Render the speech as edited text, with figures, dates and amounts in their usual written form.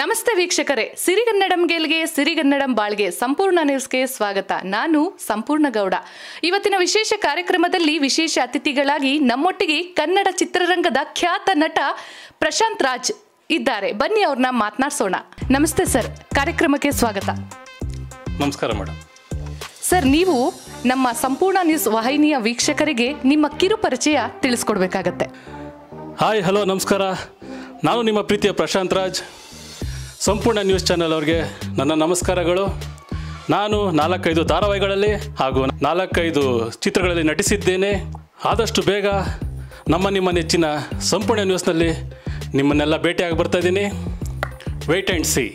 ನಮಸ್ತೆ ವೀಕ್ಷಕರೇ, ಸಿರಿಗನ್ನಡಂ ಗೆಲ್ಗೆ ಸಿರಿಗನ್ನಡಂ ಬಾಳ್ಗೆ ಸಂಪೂರ್ಣ ನ್ಯೂಸ್ಗೆ ಸ್ವಾಗತ. ನಾನು ಸಂಪೂರ್ಣ ಗೌಡ. ಇವತ್ತಿನ ವಿಶೇಷ ಕಾರ್ಯಕ್ರಮದಲ್ಲಿ ವಿಶೇಷ ಅತಿಥಿಗಳಾಗಿ ನಮ್ಮೊಟ್ಟಿಗೆ ಕನ್ನಡ ಚಿತ್ರರಂಗದ ಖ್ಯಾತ ನಟ ಪ್ರಶಾಂತ್ ರಾಜ್ ಇದ್ದಾರೆ. ಬನ್ನಿ ಅವರನ್ನ ಮಾತನಾಡಿಸೋಣ. ನಮಸ್ತೆ ಸರ್, ಕಾರ್ಯಕ್ರಮಕ್ಕೆ ಸ್ವಾಗತ. ನಮಸ್ಕಾರ ಮೇಡಮ್. ಸರ್, ನೀವು ನಮ್ಮ ಸಂಪೂರ್ಣ ನ್ಯೂಸ್ ವಾಹಿನಿಯ ವೀಕ್ಷಕರಿಗೆ ನಿಮ್ಮ ಕಿರು ಪರಿಚಯ ತಿಳಿಸಿಕೊಡಬೇಕಾಗುತ್ತೆ. ಹಾಯ್, ಹಲೋ, ನಮಸ್ಕಾರ. ನಾನು ನಿಮ್ಮ ಪ್ರೀತಿಯ ಪ್ರಶಾಂತ್ ರಾಜ್. ಸಂಪೂರ್ಣ ನ್ಯೂಸ್ ಚಾನೆಲ್ ಅವರಿಗೆ ನನ್ನ ನಮಸ್ಕಾರಗಳು. ನಾನು 4-5 ಧಾರಾವಾಹಿಗಳಲ್ಲಿ ಹಾಗೂ 4-5 ಚಿತ್ರಗಳಲ್ಲಿ ನಟಿಸಿದ್ದೇನೆ. ಆದಷ್ಟು ಬೇಗ ನಿಮ್ಮ ನೆಚ್ಚಿನ ಸಂಪೂರ್ಣ ನ್ಯೂಸ್ನಲ್ಲಿ ನಿಮ್ಮನ್ನೆಲ್ಲ ಭೇಟಿಯಾಗಿ ಬರ್ತಾ ಇದ್ದೀನಿ. Wait and C.